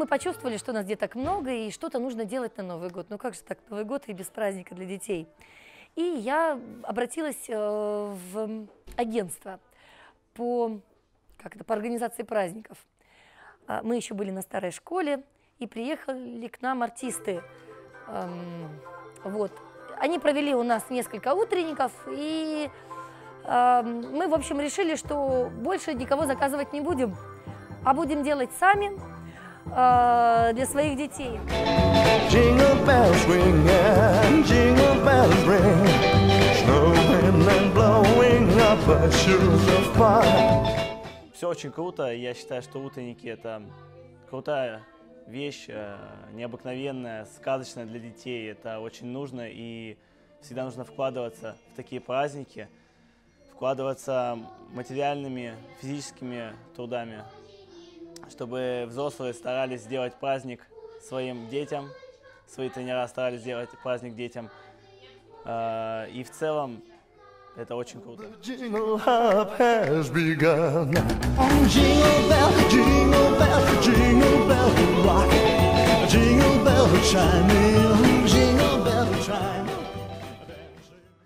мы почувствовали, что у нас деток много, и что-то нужно делать на Новый год. Ну как же так, Новый год и без праздника для детей. И я обратилась в агентство по организации праздников. Мы еще были на старой школе, и приехали к нам артисты. Вот. Они провели у нас несколько утренников, и мы, в общем, решили, что больше никого заказывать не будем, а будем делать сами для своих детей. Все очень круто. Я считаю, что утренники – это крутая вещь, необыкновенная, сказочная для детей. Это очень нужно, и всегда нужно вкладываться в такие праздники, вкладываться материальными, физическими трудами, чтобы взрослые старались сделать праздник своим детям, свои тренера старались сделать праздник детям. И в целом это очень круто.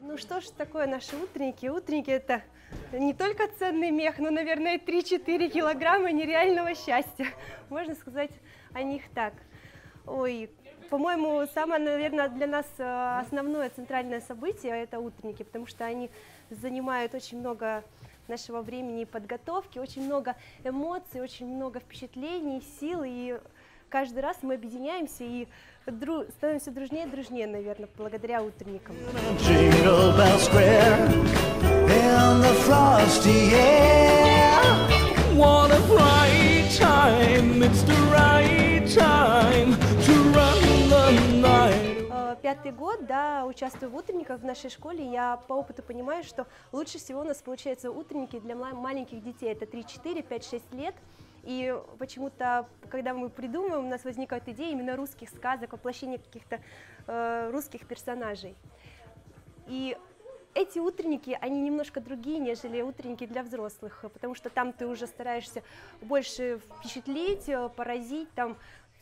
Ну что ж такое наши утренники? Утренники – это не только ценный мех, но, наверное, 3-4 килограмма нереального счастья. Можно сказать о них так. Ой, по-моему, самое, наверное, для нас основное центральное событие – это утренники, потому что они занимают очень много нашего времени и подготовки, очень много эмоций, очень много впечатлений, сил, и каждый раз мы объединяемся и становимся дружнее и дружнее, наверное, благодаря утренникам. Пятый год, да, участвую в утренниках в нашей школе. Я по опыту понимаю, что лучше всего у нас получаются утренники для маленьких детей. Это 3, 4, 5, 6 лет. И почему-то, когда мы придумываем, у нас возникают идеи именно русских сказок, воплощения каких-то русских персонажей. И эти утренники, они немножко другие, нежели утренники для взрослых, потому что там ты уже стараешься больше впечатлить, поразить, там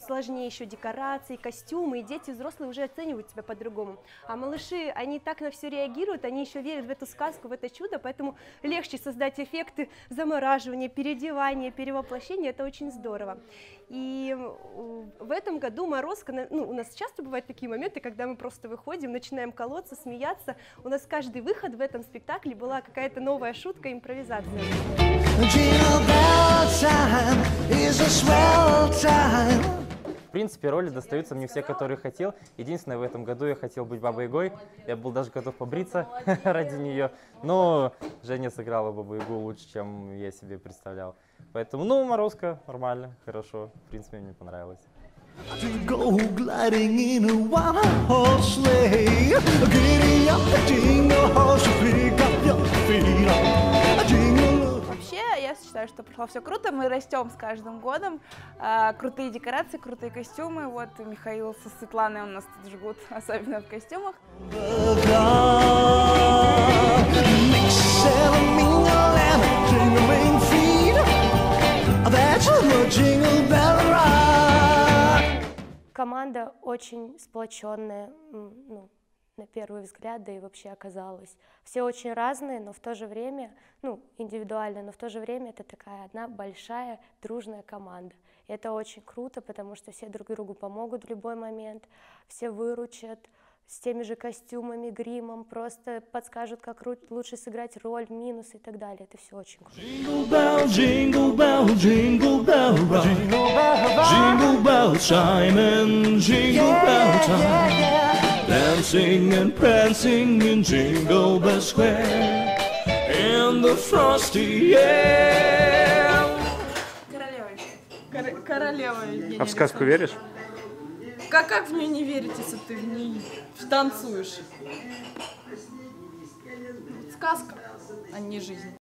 сложнее еще декорации, костюмы, и дети, взрослые уже оценивают тебя по-другому. А малыши, они так на все реагируют, они еще верят в эту сказку, в это чудо, поэтому легче создать эффекты замораживания, переодевания, перевоплощения, это очень здорово. И в этом году морозка, ну, у нас часто бывают такие моменты, когда мы просто выходим, начинаем колоться, смеяться, у нас каждый выход в этом спектакле была какая-то новая шутка, импровизация. В принципе, роли достаются мне все, которые хотел. Единственное, в этом году я хотел быть Бабой Ягой. Я был даже готов побриться ради нее. Но Женя сыграла Бабу Ягу лучше, чем я себе представлял. Поэтому, ну, морозка нормально, хорошо. В принципе, мне понравилось. Я считаю, что прошло все круто, мы растем с каждым годом, крутые декорации, крутые костюмы, вот Михаил со Светланой у нас тут жгут, особенно в костюмах. Команда очень сплоченная, ну, на первый взгляд, да и вообще оказалось. Все очень разные, но в то же время, ну, индивидуально, но в то же время это такая одна большая дружная команда. И это очень круто, потому что все друг другу помогут в любой момент, все выручат с теми же костюмами, гримом, просто подскажут, как лучше сыграть роль, минус и так далее. Это все очень круто. Dancing and prancing in Jingle Bell Square in the frosty air. Королева. А в сказку веришь? Как в нее не верить, если ты в ней танцуешь? Сказка, а не жизнь.